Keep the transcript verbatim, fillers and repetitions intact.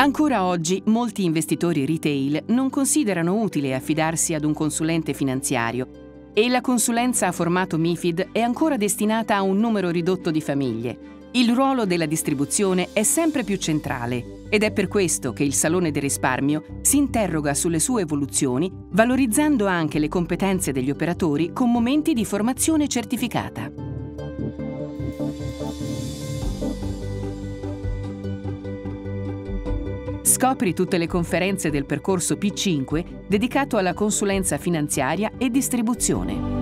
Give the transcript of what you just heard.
Ancora oggi molti investitori retail non considerano utile affidarsi ad un consulente finanziario e la consulenza a formato MiFID è ancora destinata a un numero ridotto di famiglie. Il ruolo della distribuzione è sempre più centrale ed è per questo che il Salone del Risparmio si interroga sulle sue evoluzioni, valorizzando anche le competenze degli operatori con momenti di formazione certificata. Scopri tutte le conferenze del percorso P cinque dedicato alla consulenza finanziaria e distribuzione.